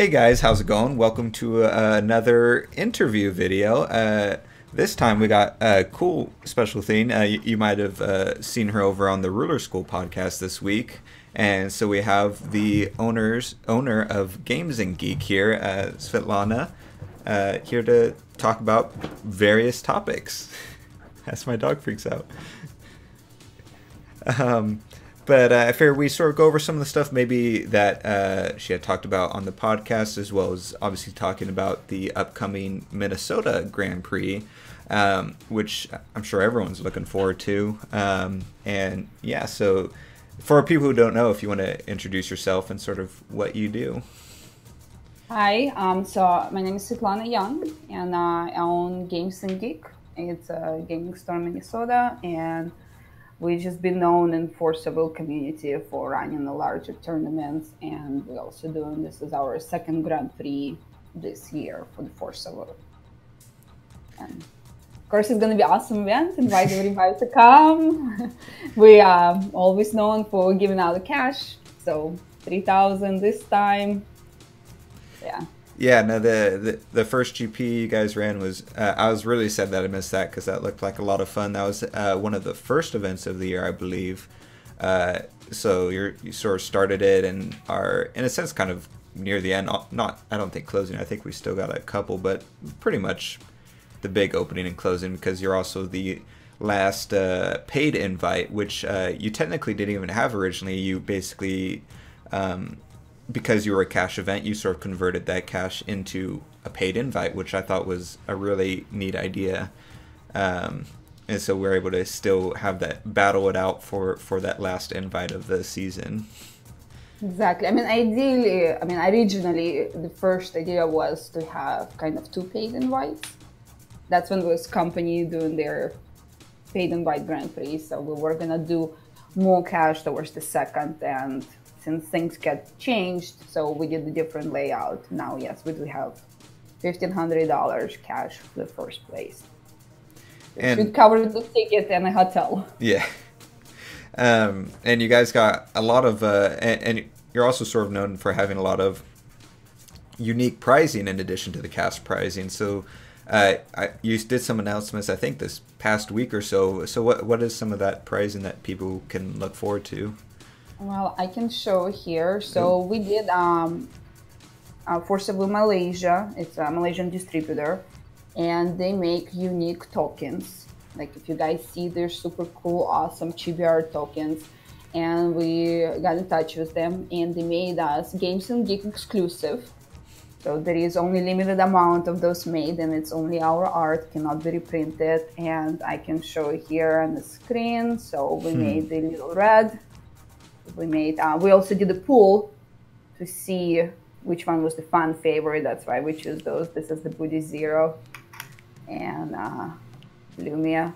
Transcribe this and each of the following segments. Hey guys, how's it going? Welcome to another interview video. This time we got a cool special thing. You might have seen her over on the Ruler School podcast this week. And so we have the owner of Games and Geek here, Svitlana, here to talk about various topics. That's my dog freaks out. But I figured we sort of go over some of the stuff maybe that she had talked about on the podcast, as well as obviously talking about the upcoming Minnesota Grand Prix, which I'm sure everyone's looking forward to. And yeah, so for people who don't know, if you want to introduce yourself and sort of what you do. Hi, so my name is Svitlana Young, and I own Games and Geek. It's a gaming store in Minnesota, and we've just been known in Forcible community for running the larger tournaments, and we're also doing this as our second Grand Prix this year for the Forcible. And of course, it's going to be an awesome event. Invite everybody to come. We are always known for giving out the cash, so 3,000 this time. Yeah. Yeah, no, the first GP you guys ran was, I was really sad that I missed that because that looked like a lot of fun. That was one of the first events of the year, I believe. So you sort of started it and are, in a sense, kind of near the end. Not, I don't think closing. I think we still got a couple, but pretty much the big opening and closing, because you're also the last paid invite, which you technically didn't even have originally. You basically... because you were a cash event, you sort of converted that cash into a paid invite, which I thought was a really neat idea. And so we're able to still have that, battle it out for that last invite of the season. Exactly. I mean, ideally, originally, the first idea was to have kind of two paid invites. That's when was company doing their paid invite Grand Prix. So we were going to do more cash towards the second, and since things get changed, so we did a different layout. Now, yes, we do have $1,500 cash for the first place. And should cover the ticket and a hotel. Yeah. And you guys got a lot of, and you're also sort of known for having a lot of unique prizing in addition to the cash prizing. So you did some announcements, I think, this past week or so. So what is some of that prizing that people can look forward to? Well, I can show here. So we did Forcible Malaysia. It's a Malaysian distributor, and they make unique tokens. Like if you guys see, they're super cool, awesome chibi art tokens. And we got in touch with them, and they made us Games and Geek exclusive. So there is only limited amount of those made, and it's only our art, cannot be reprinted. And I can show here on the screen. So we made the little red. We made. We also did a pool to see which one was the fan favorite. That's why we chose those. This is the Budi Zero and Lumia.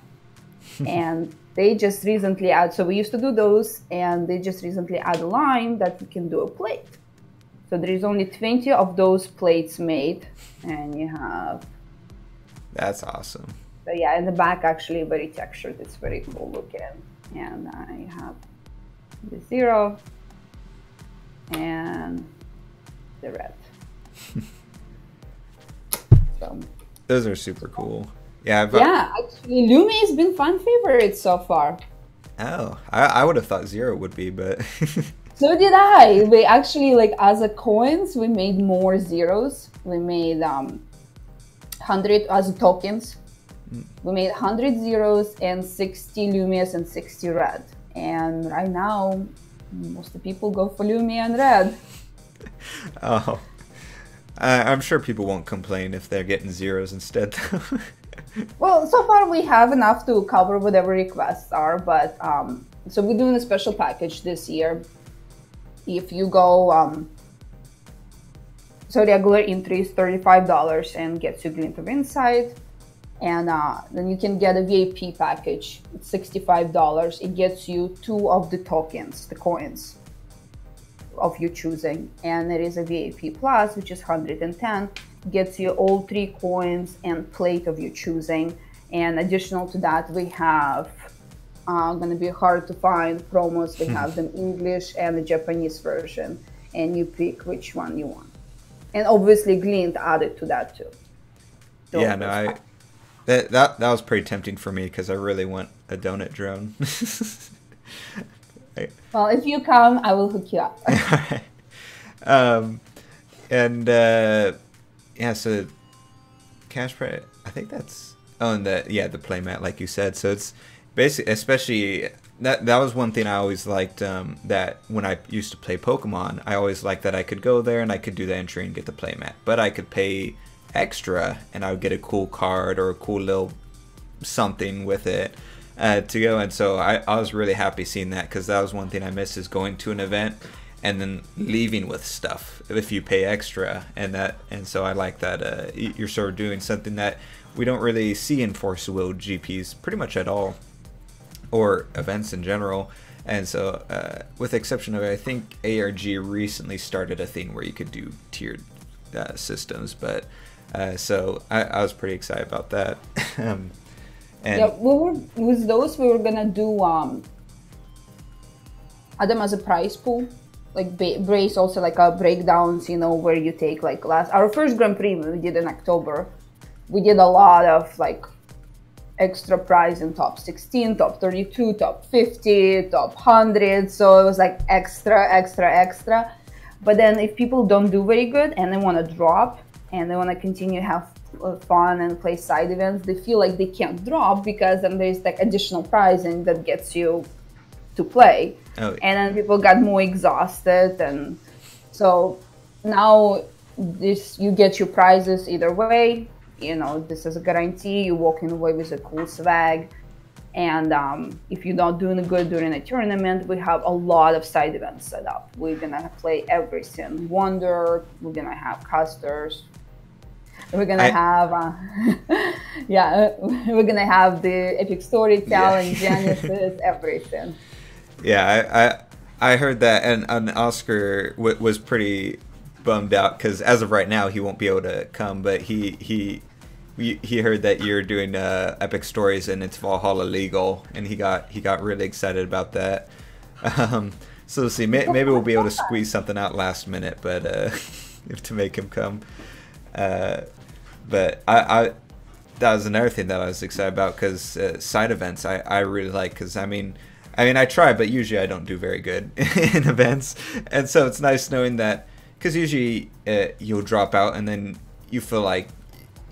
And they just recently add. So we used to do those, and they just recently add a line that we can do a plate. So there is only 20 of those plates made, and you have. That's awesome. So yeah, in the back actually very textured. It's very cool looking, and you have the zero and the red. So those are super cool. Yeah, yeah, actually Lumia has been fan favorite so far. Oh, I would have thought zero would be, but so did I. We actually, like, as a coins, we made more zeros. We made 100 as tokens. We made 100 zeros and 60 Lumias and 60 red. And right now, most of the people go for Lumia and red. Oh, I'm sure people won't complain if they're getting zeros instead, though. Well, so far we have enough to cover whatever requests are, but so we're doing a special package this year. If you go, so regular entry is $35 and gets you Glint of Insight. And then you can get a VIP package. It's $65. It gets you two of the tokens, the coins of your choosing. And there is a VIP Plus, which is $110. Gets you all three coins and plate of your choosing. And additional to that, we have going to be hard to find promos. We have them English and the Japanese version. And you pick which one you want. And obviously Glint added to that too. Donut, yeah, no, I that was pretty tempting for me because I really want a donut drone. Well, if you come, I will hook you up. All right. Yeah, so cash prize, I think that's, oh, and the, yeah, the playmat, like you said. So it's basically, especially, that was one thing I always liked, that when I used to play Pokemon, I always liked that I could go there and I could do the entry and get the playmat, but I could pay extra and I would get a cool card or a cool little something with it. To go, and so I was really happy seeing that, because that was one thing I missed, is going to an event and then leaving with stuff if you pay extra, and that, and so I like that you're sort of doing something that we don't really see in Force of Will GPs pretty much at all, or events in general. And so with the exception of, I think ARG recently started a thing where you could do tiered systems, but so I was pretty excited about that. And yeah, we were, with those, we were gonna do Adam as a prize pool, like Brace also, like a breakdowns, you know, where you take like our first Grand Prix we did in October, we did a lot of like extra prize in top 16, top 32, top 50, top 100, so it was like extra. But then if people don't do very good and they want to drop and they want to continue to have fun and play side events, they feel like they can't drop, because then there's like additional prizing that gets you to play. Oh, yeah. And then people got more exhausted, and so now this, you get your prizes either way, you know, this is a guarantee, you're walking away with a cool swag. And if you're not doing good during a tournament, we have a lot of side events set up. We're gonna play everything, Wonder, we're gonna have casters, we're gonna have yeah, we're gonna have the Epic Story Challenge, yeah. Genesis, everything. Yeah, I heard that, and Oscar was pretty bummed out because as of right now he won't be able to come, but he heard that you're doing Epic Stories and it's Valhalla legal, and he got really excited about that. So let's see, maybe we'll be able to squeeze something out last minute, but if to make him come. But I that was another thing that I was excited about, because side events I really like, because I mean I try, but usually I don't do very good in events, and so it's nice knowing that, because usually you'll drop out and then you feel like,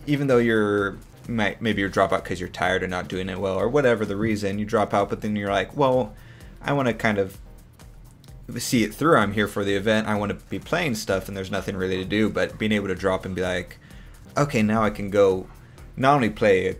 even though maybe you drop out because you're tired or not doing it well or whatever the reason, you drop out, but then you're like, well, I want to kind of see it through, I'm here for the event, I want to be playing stuff, and there's nothing really to do. But being able to drop and be like, okay, now I can go not only play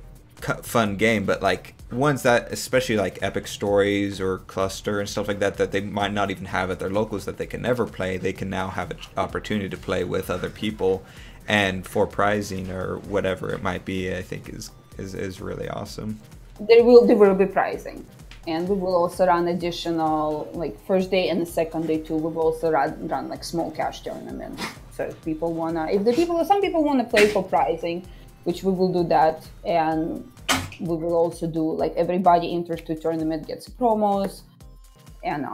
a fun game, but like ones that, especially like Epic Stories or Cluster and stuff like that, that they might not even have at their locals, that they can never play, they can now have an opportunity to play with other people and for prizing or whatever it might be. I think is really awesome. There will be prizing. And we will also run additional, like first day and the second day too, we will also run like small cash tournaments. So if people wanna, some people wanna play for prizing, which we will do that. And we will also do like everybody entered to tournament gets promos. And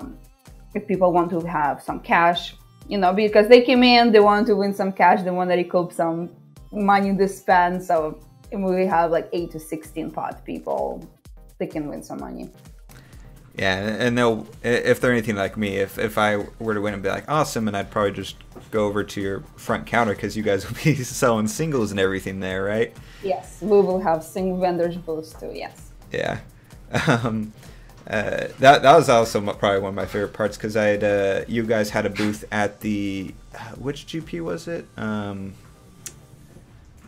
if people want to have some cash, you know, because they came in, they want to win some cash, they want to recoup some money they spend. So we have like 8 to 16 pot people, they can win some money. Yeah, and they'll, if they're anything like me, if I were to win and be like, awesome, and I'd probably just go over to your front counter, because you guys will be selling singles and everything there, right? Yes, we will have single vendors booths too, yes. Yeah. That was also probably one of my favorite parts, because I had, you guys had a booth at the, which GP was it? I'm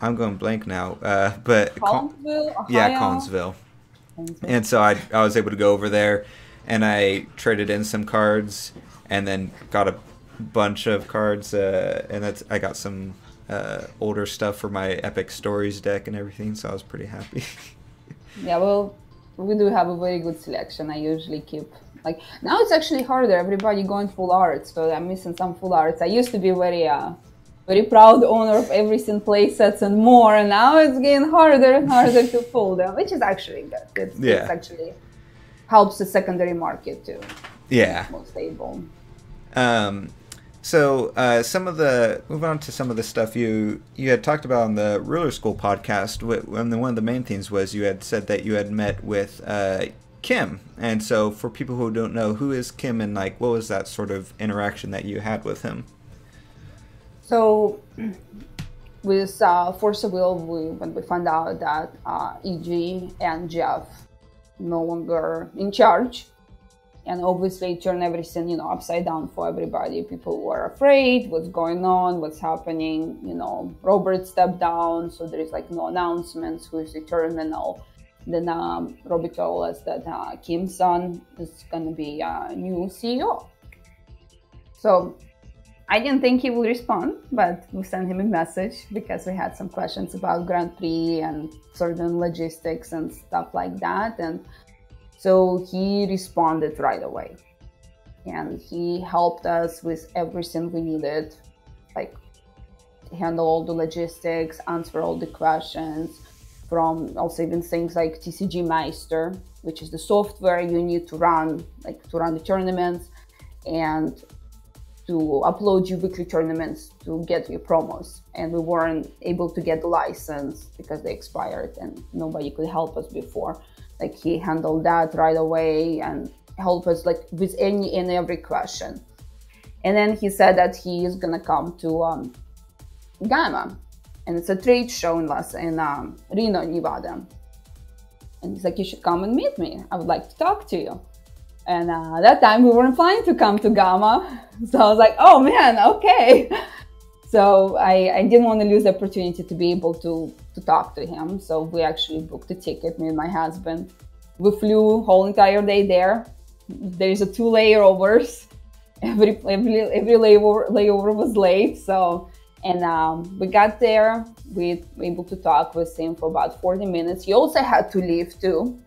going blank now, but Collinsville, Ohio? Yeah, Collinsville. And so I was able to go over there, and I traded in some cards, and then got a bunch of cards, and I got some older stuff for my Epic Stories deck and everything, so I was pretty happy. Yeah, well, we do have a very good selection. I usually keep, like, now it's actually harder, everybody going full arts, so I'm missing some full arts. I used to be very very proud owner of everything, play sets and more, and now it's getting harder and harder to pull them, which is actually good. It's actually helps the secondary market too. Yeah, more stable. So moving on to some of the stuff you had talked about on the Ruler School podcast, and one of the main themes was you had said that you had met with Kim. And so for people who don't know, who is Kim, and like what was that sort of interaction that you had with him? So with Force of Will, when we found out that EG and Jeff no longer in charge, and obviously it turned everything, upside down for everybody. People were afraid, what's going on, what's happening, Robert stepped down, so there is like no announcements, who is the terminal. Then Robert told us that Kim Sun is gonna be a new CEO. So I didn't think he would respond, but we sent him a message because we had some questions about Grand Prix and certain logistics and stuff like that. And so he responded right away. And he helped us with everything we needed, like handle all the logistics, answer all the questions, from also even things like TCG Meister, which is the software you need to run, the tournaments, and to upload your weekly tournaments to get your promos. And we weren't able to get the license because they expired and nobody could help us before. Like he handled that right away and helped us like with any and every question. And then he said that he is gonna come to Gama, and it's a trade show in Reno, Nevada. And he's like, you should come and meet me. I would like to talk to you. And that time we weren't planning to come to Gama. So I was like, oh man, okay. So I didn't want to lose the opportunity to be able to talk to him. So we actually booked a ticket, me and my husband. We flew whole entire day there. There is a 2 layovers. Every layover was late. So, and we got there, we were able to talk with him for about 40 minutes. He also had to leave too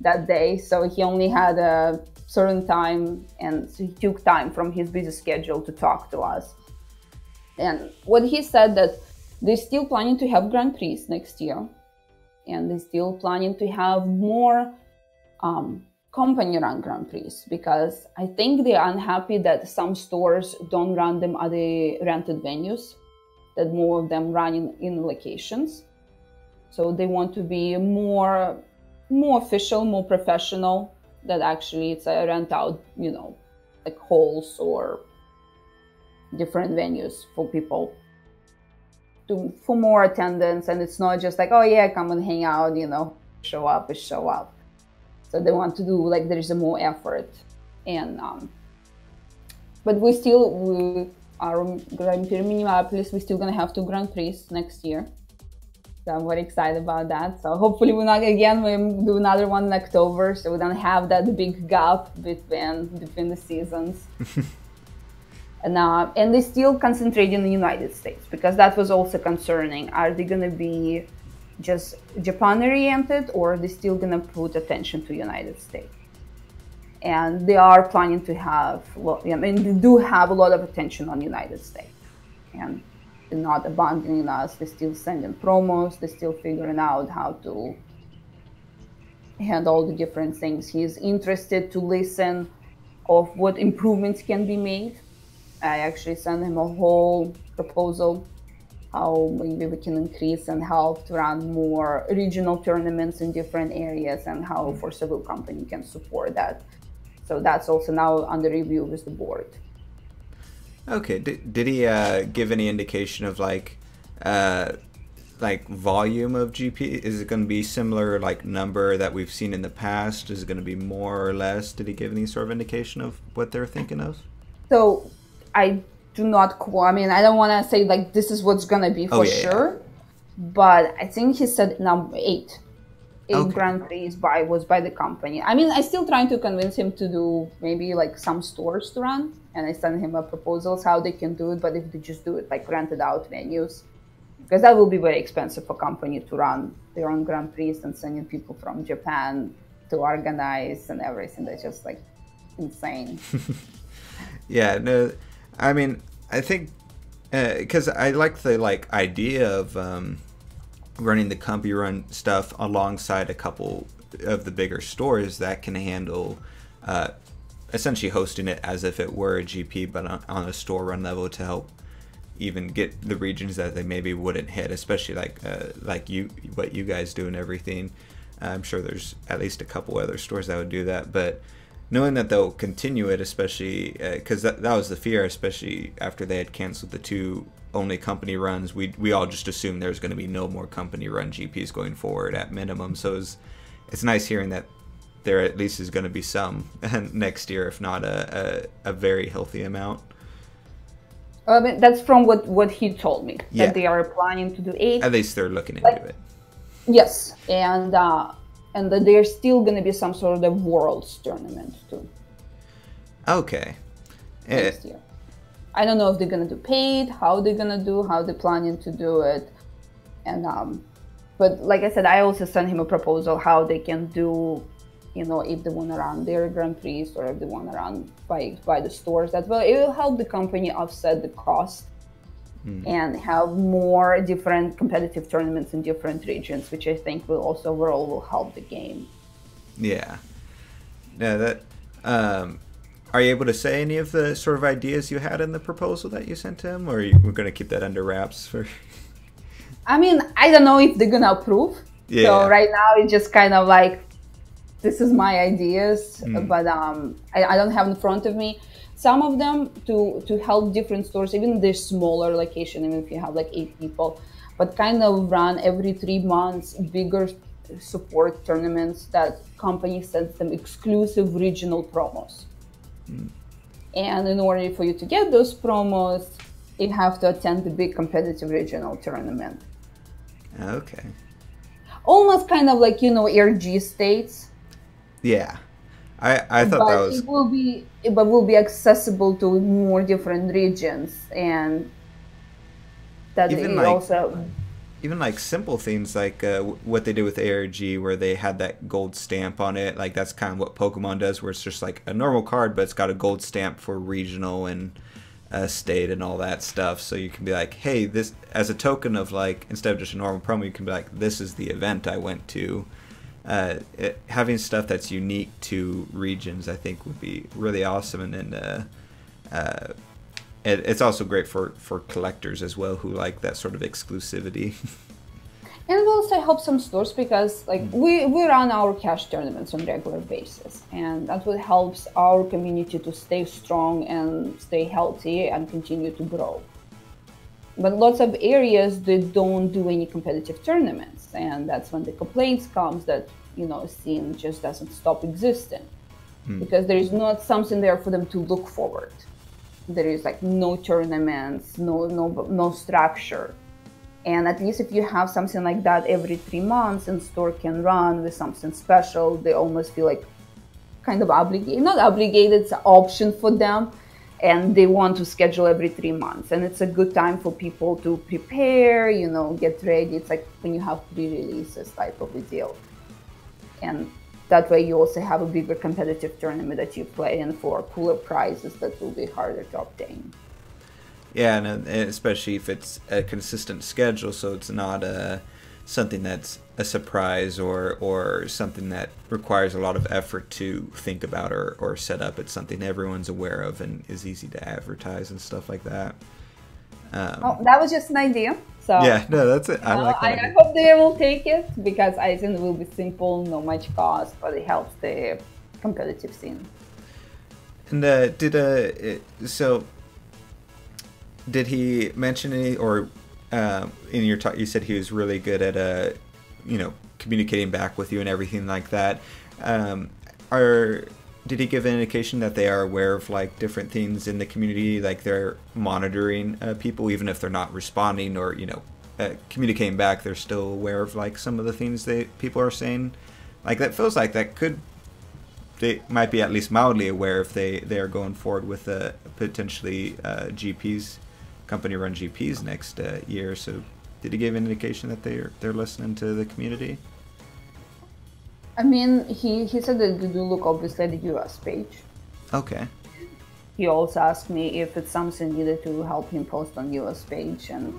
that day. So he only had a certain time, and so he took time from his busy schedule to talk to us. And what he said that they're still planning to have Grand Prix next year, and they're still planning to have more company-run Grand Prix, because I think they're unhappy that some stores don't run them at the rented venues, that more of them run in locations. So they want to be more official, more professional, that actually it's a rent out, like halls or different venues for people for more attendance. And it's not just like, oh yeah, come and hang out, show up. So they want to do like there is a more effort. And but we are Grand Prix Minneapolis, we're still gonna have 2 Grand Prix next year. So I'm very excited about that. So hopefully we'll do another one in October, so we don't have that big gap between the seasons. And they're still concentrating in the United States, because that was also concerning. Are they going to be just Japan-oriented, or are they still going to put attention to the United States? And they are planning to have, they do have a lot of attention on the United States. And they're not abandoning us. They're still sending promos. They're still figuring out how to handle all the different things. He's interested to listen of what improvements can be made. I actually sent him a whole proposal how maybe we can increase and help to run more regional tournaments in different areas, and how Force of Will company can support that. So that's also now under review with the board. Okay. Did he give any indication of like volume of GP? Is it going to be similar like number that we've seen in the past? Is it going to be more or less? Did he give any sort of indication of what they're thinking of? So I do not, I don't want to say like this is what's going to be for sure, but I think he said number 8. 8 okay. Grand Prix was by the company. I'm still trying to convince him to do maybe like some stores to run, and I sent him proposals how they can do it, but if they just do it like rented out venues, because that will be very expensive for company to run their own Grand Prix and sending people from Japan to organize and everything. That's just like insane. Yeah, no. I think because I like the idea of running the company run stuff alongside a couple of the bigger stores that can handle essentially hosting it as if it were a GP, but on a store run level to help even get the regions that they maybe wouldn't hit, especially like what you guys do and everything. I'm sure there's at least a couple other stores that would do that, but knowing that they'll continue it, especially because that was the fear, especially after they had canceled the two only company runs, we all just assumed there's going to be no more company run GPs going forward at minimum. So it's nice hearing that there at least is going to be some next year, if not a very healthy amount. That's from what he told me, yeah, that they are planning to do 8. At least they're looking into it. Yes, and that there's still going to be some sort of the Worlds tournament too. Okay. Next year. I don't know if they're going to do paid, how they're planning to do it, and but like I said, I also sent him a proposal how they can do, you know, if they want to run their Grand Prix or if they want to run by the stores. That well, it will help the company offset the cost. And have more different competitive tournaments in different regions, which I think will also overall will help the game. Yeah. Now that, are you able to say any of the sort of ideas you had in the proposal that you sent him, or we're going to keep that under wraps for? I mean, I don't know if they're going to approve. Yeah. So right now it's just kind of like, this is my ideas, but I don't have in front of me. Some of them to help different stores, even the smaller location, even if you have like 8 people, but kind of run every 3 months bigger support tournaments that company sends them exclusive regional promos. And in order for you to get those promos, you have to attend the big competitive regional tournament. Okay. Almost kind of like, you know, ARG states. Yeah. I thought but that was... It will be accessible to more different regions, and that even like, also... Even like simple things like what they did with ARG, where they had that gold stamp on it. Like that's kind of what Pokemon does, where it's just like a normal card, but it's got a gold stamp for regional and state and all that stuff. So you can be like, hey, this as a token of like, instead of just a normal promo, you can be like, this is the event I went to. Having stuff that's unique to regions, I think, would be really awesome, and then it's also great for collectors as well, who like that sort of exclusivity. And it also helps some stores because, like, we run our cash tournaments on a regular basis, and that's what helps our community to stay strong and stay healthy and continue to grow. But lots of areas, they don't do any competitive tournaments, and that's when the complaints comes that, you know, scene just doesn't stop existing because there is not something there for them to look forward. There is like no tournaments, no structure. And at least if you have something like that every 3 months and store can run with something special, they almost feel like kind of obligated, not obligated, it's an option for them. And they want to schedule every 3 months, and it's a good time for people to prepare, you know, get ready. It's like when you have pre-releases type of a deal, and that way you also have a bigger competitive tournament that you play in for cooler prizes that will be harder to obtain. Yeah, and especially if it's a consistent schedule, so it's not something that's a surprise or something that requires a lot of effort to think about or set up. It's something everyone's aware of and is easy to advertise and stuff like that. Oh, that was just an idea. So yeah, no, that's it. I like that. I hope they will take it because I think it will be simple, not much cost, but it helps the competitive scene. And did he mention any or in your talk you said he was really good at you know, communicating back with you and everything like that. Did he give an indication that they are aware of like different things in the community, like they're monitoring people, even if they're not responding or, you know, communicating back, they're still aware of like some of the things that people are saying? Like that feels like that could, they might be at least mildly aware if they are going forward with potentially GPs, company-run GPs next year. So did he give an indication that they're listening to the community? I mean, he said that they do look obviously at the US page. Okay. He also asked me if it's something needed to help him post on US page, and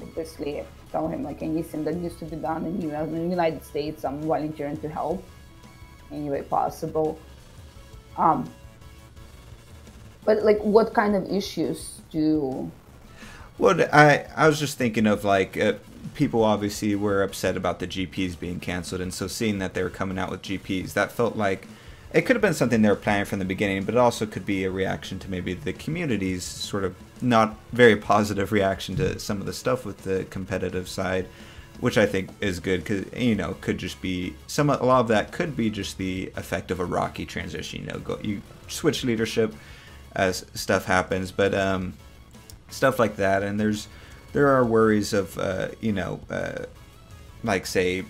obviously I told him like anything that needs to be done in the United States, I'm volunteering to help any way possible. But like, what kind of issues do? Well, I was just thinking of like people obviously were upset about the GPs being canceled, and so seeing that they were coming out with GPs, that felt like it could have been something they were planning from the beginning, but it also could be a reaction to maybe the community's sort of not very positive reaction to some of the stuff with the competitive side, which I think is good because, you know, could just be some, a lot of that could be just the effect of a rocky transition. You know, you switch leadership as stuff happens, but stuff like that. And there are worries of you know, like say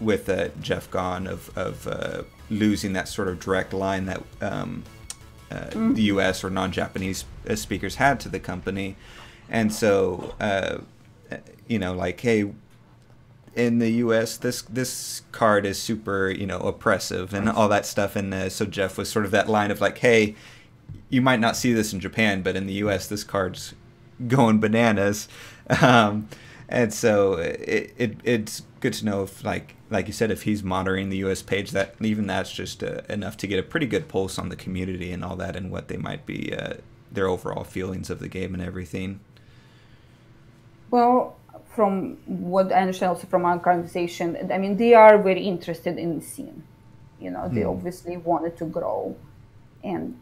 with Jeff gone, of losing that sort of direct line that the U.S. or non-Japanese speakers had to the company. And so you know, like, hey, in the U.S. this card is super, you know, oppressive and all that stuff. And so Jeff was sort of that line of like, hey, you might not see this in Japan, but in the U.S. this card's going bananas. And so it's good to know if, like you said, if he's monitoring the U.S. page, that even that's just enough to get a pretty good pulse on the community and all that, and what they might be their overall feelings of the game and everything. Well, from what I understand also from our conversation, I mean, they are very interested in the scene. You know, they obviously wanted to grow, and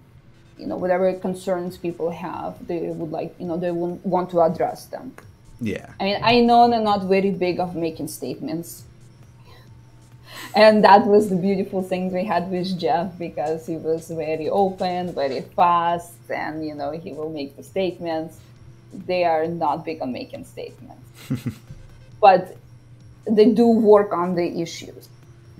you know, whatever concerns people have, they would like, you know, they would want to address them. Yeah. I mean, I know they're not very big of making statements. And that was the beautiful thing we had with Jeff, because he was very open, very fast, and, you know, he will make the statements. They are not big on making statements. But they do work on the issues.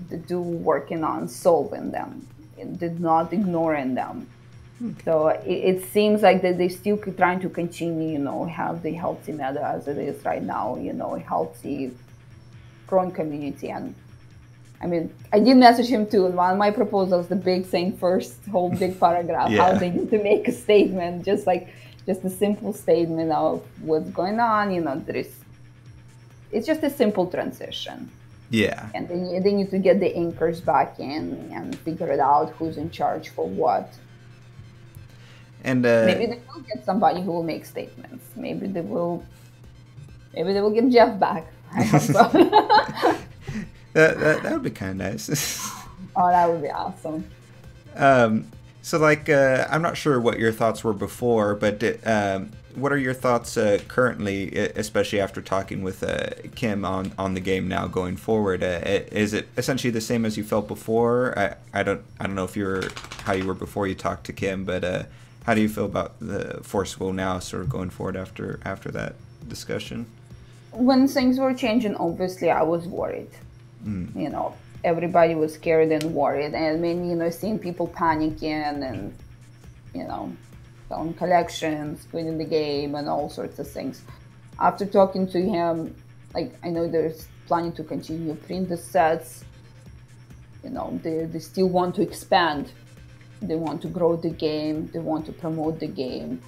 They do working on solving them. They're not ignoring them. Okay. So it seems like that they're still trying to continue, you know, have the healthy meta as it is right now, you know, healthy, growing community. And I mean, I did message him too. And one of my proposals, the big thing first, whole big paragraph, yeah, how they need to make a statement, just a simple statement of what's going on. You know, it's just a simple transition. Yeah. And they need to get the anchors back in and figure it out who's in charge for what. And maybe they will get somebody who will make statements. Maybe they will give Jeff back. I hope so. that would be kind of nice. Oh, that would be awesome. So, like, I'm not sure what your thoughts were before, but what are your thoughts currently, especially after talking with Kim on the game now going forward? Is it essentially the same as you felt before? I don't know if how you were before you talked to Kim, but. How do you feel about the Force Will now, sort of going forward after that discussion? When things were changing, obviously I was worried. You know, everybody was scared and worried, and I mean, you know, seeing people panicking and, you know, selling collections, quitting the game, and all sorts of things. After talking to him, like, I know they're planning to continue print the sets. You know, they still want to expand. They want to grow the game, they want to promote the game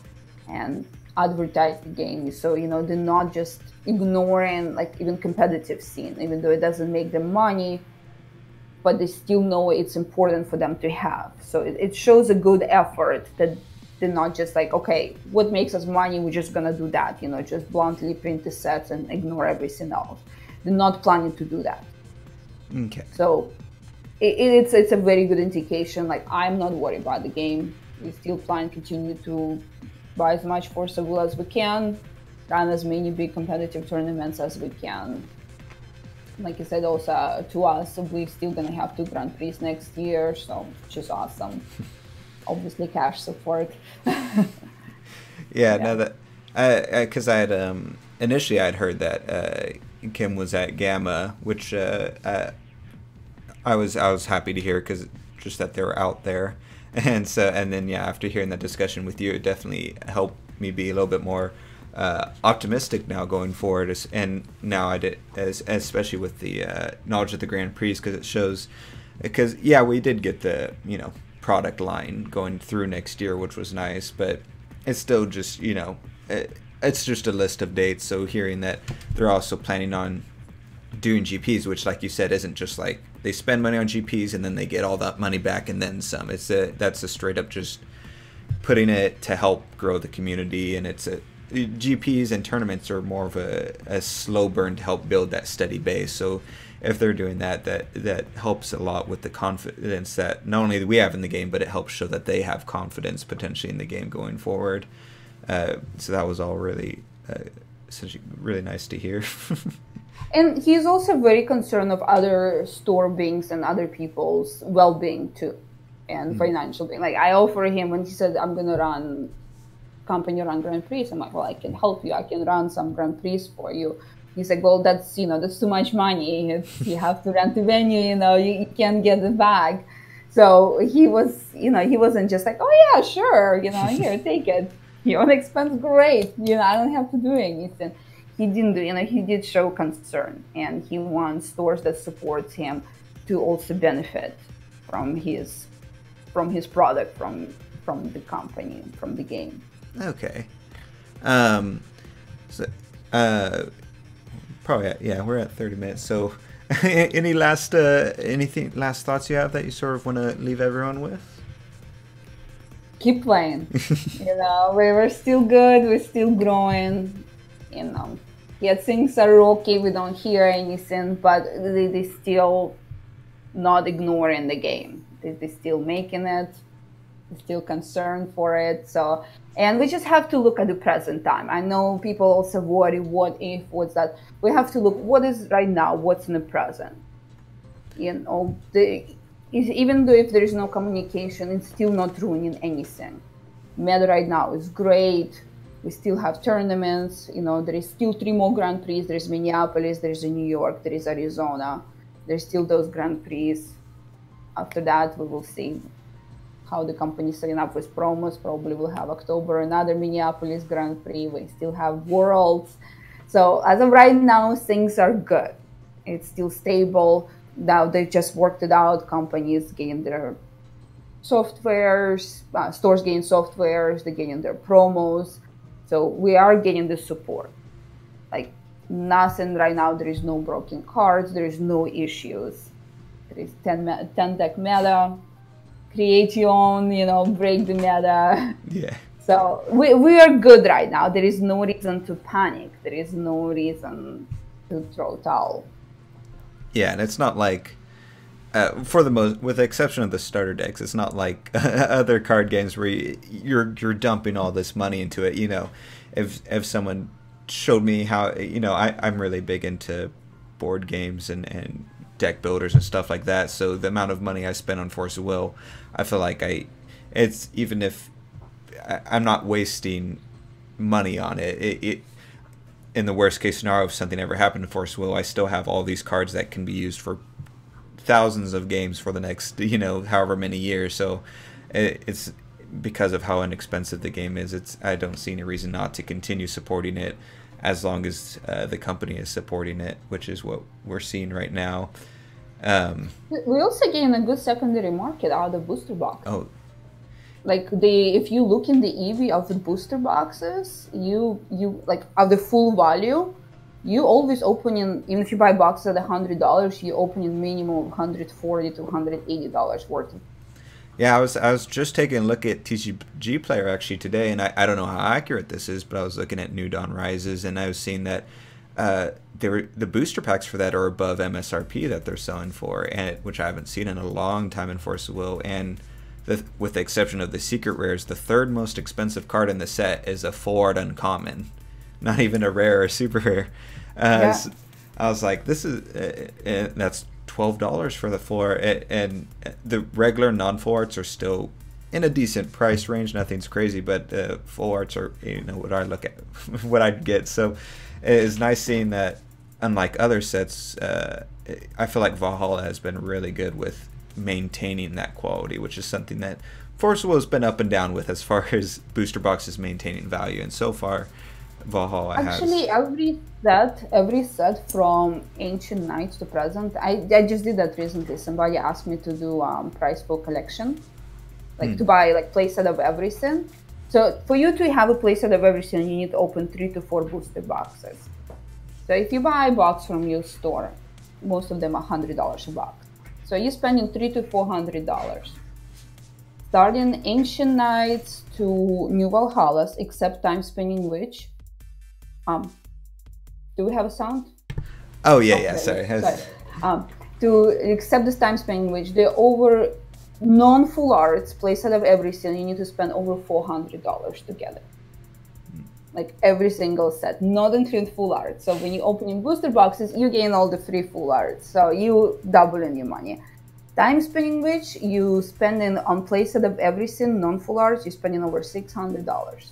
and advertise the game. So, you know, they're not just ignoring, like, even competitive scene, even though it doesn't make them money, but they still know it's important for them to have. So it shows a good effort that they're not just like, okay, what makes us money, we're just gonna do that, you know, just bluntly print the sets and ignore everything else. They're not planning to do that. Okay. So it's a very good indication. Like, I'm not worried about the game. We still plan to continue to buy as much Force of Will as we can, run as many big competitive tournaments as we can. Like I said, also to us, we're still gonna have 2 Grand Prix next year, so which is awesome. Obviously, cash support. Yeah, no, that because I had initially I'd heard that Kim was at Gama, which. I was happy to hear, because just that they were out there, and so, and then yeah, after hearing that discussion with you, it definitely helped me be a little bit more optimistic now going forward. And now I did, especially with the knowledge of the Grand Prix, because it shows, because yeah, we did get the, you know, product line going through next year, which was nice, but it's still just, you know, it's just a list of dates. So hearing that they're also planning on doing GPs, which, like you said, isn't just like they spend money on GPs and then they get all that money back and then some. That's a straight up just putting it to help grow the community. And it's a, GPs and tournaments are more of a slow burn to help build that steady base. So if they're doing that, that helps a lot with the confidence that not only we have in the game, but it helps show that they have confidence potentially in the game going forward. So that was all really, really nice to hear. And he's also very concerned of other store beings and other people's well-being too, and financial being. Like, I offer him, when he said, I'm going to run company-run Grand Prix, I'm like, well, I can help you. I can run some Grand Prix for you. He's like, well, that's, you know, that's too much money. It's, you have to rent the venue, you know, you can't get it back. So he was, you know, he wasn't just like, oh, yeah, sure, you know, here, take it. Your own expense, great. You know, I don't have to do anything. He didn't do, you know, he did show concern, and he wants stores that supports him to also benefit from his product, from the company, from the game. Okay. So, probably, yeah, we're at 30 minutes. So any last, last thoughts you have that you sort of want to leave everyone with? Keep playing. You know, we're still good. We're still growing. You know, yeah, things are rocky. We don't hear anything, but they're still not ignoring the game. They're still making it. They're still concerned for it. So, and we just have to look at the present time. I know people also worry, what if, what's that? We have to look what is right now, what's in the present. You know, even though if there is no communication, it's still not ruining anything. Meta right now is great. We still have tournaments. You know, there is still 3 more Grand Prix. There is Minneapolis. There is New York. There is Arizona. There's still those Grand Prix. After that, we will see how the company is setting up with promos. Probably we'll have October another Minneapolis Grand Prix. We still have Worlds. So as of right now, things are good. It's still stable. Now they just worked it out. Companies gain their softwares, stores gain softwares, they gain their promos. So we are getting the support. Like nothing right now, there is no broken cards, there is no issues. There is 10 deck meta, create your own, you know, break the meta. Yeah. So we are good right now. There is no reason to panic. There is no reason to throw towel. Yeah, and it's not like, for the most, with the exception of the starter decks, it's not like other card games where you're dumping all this money into it. You know, if someone showed me how, you know, I'm really big into board games and deck builders and stuff like that. So the amount of money I spend on Force of Will, I feel like it's even if I'm not wasting money on it, in the worst case scenario, if something ever happened to Force of Will, I still have all these cards that can be used for thousands of games for the next, you know, however many years. So it's because of how inexpensive the game is. I don't see any reason not to continue supporting it as long as the company is supporting it, which is what we're seeing right now. We also gain a good secondary market out of booster box. Oh, like if you look in the EV of the booster boxes, you like of the full value, you always open in, even if you buy boxes at $100, you open in minimum of $140 to $180 worth. Yeah, I was just taking a look at TCG Player actually today, and I don't know how accurate this is, but I was looking at New Dawn Rises, and I was seeing that the booster packs for that are above MSRP that they're selling for, and which I haven't seen in a long time in Force of Will. And with the exception of the secret rares, the third most expensive card in the set is a full-art uncommon, not even a rare or super rare. Yeah. So I was like, this is that's $12 for the full art, and the regular non-full arts are still in a decent price range. Nothing's crazy, but full arts are, you know, what I look at, what I'd get. So it's nice seeing that, unlike other sets, I feel like Valhalla has been really good with maintaining that quality, which is something that Force of Will has been up and down with as far as booster boxes maintaining value. And so far, Valhalla actually has. every set from Ancient Knights to present. I just did that recently. Somebody asked me to do price pool collection, like to buy like playset of everything. So for you to have a playset of everything, you need to open 3 to 4 booster boxes. So if you buy a box from your store, most of them are $100 a box. So you're spending $300 to $400 starting Ancient Knights to New Valhallas, except Time Spinning Witch. Do we have a sound? Oh yeah, yeah. Sorry. To except this Time Spinning Witch, they're over non-full arts, playset of everything. You need to spend over $400 to get it. Like every single set, not including full arts. So when you open in booster boxes, you gain all the free full arts. So you doubling your money. Time Spinning Witch, you spending on playset of everything, non-full arts, you're spending over $600.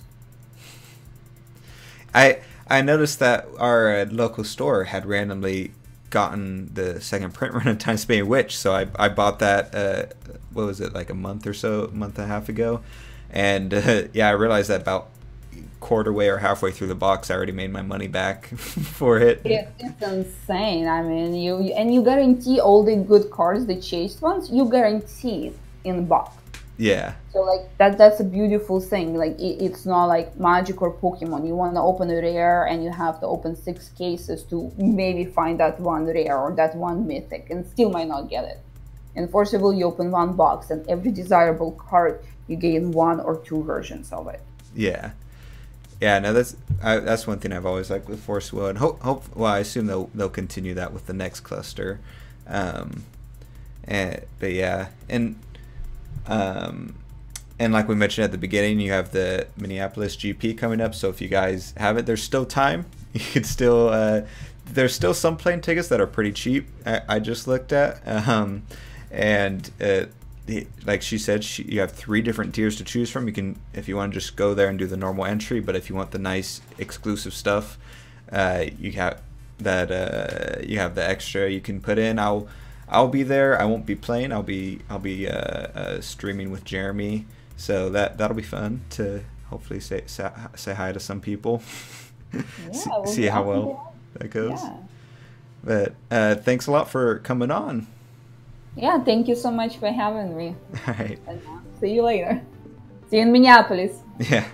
I noticed that our local store had randomly gotten the second print run of Time Spinning Witch, so I bought that, what was it, like a month and a half ago? And yeah, I realized that about quarter way or halfway through the box, I already made my money back for it. It's insane. I mean, you guarantee all the good cards, the chased ones, you guarantee in the box. Yeah. So like that's a beautiful thing. Like it's not like Magic or Pokemon. You want to open a rare and you have to open 6 cases to maybe find that one rare or that one mythic, and still might not get it. In Force of Will, you open one box and every desirable card, you gain 1 or 2 versions of it. Yeah. Yeah, no, that's one thing I've always liked with Force Will, and well, I assume they'll continue that with the next cluster, but yeah, and like we mentioned at the beginning, you have the Minneapolis GP coming up, so if you guys have it, there's still time. You could still there's still some plane tickets that are pretty cheap. I just looked at, like she said, you have 3 different tiers to choose from. You can, if you want to just go there and do the normal entry, but if you want the nice exclusive stuff, you have the extra you can put in. I'll be there. I won't be playing. I'll be streaming with Jeremy, so that'll be fun to hopefully say hi to some people. Yeah, see how well that goes. Yeah. But thanks a lot for coming on. Yeah, thank you so much for having me. All right. See you later. See you in Minneapolis. Yeah.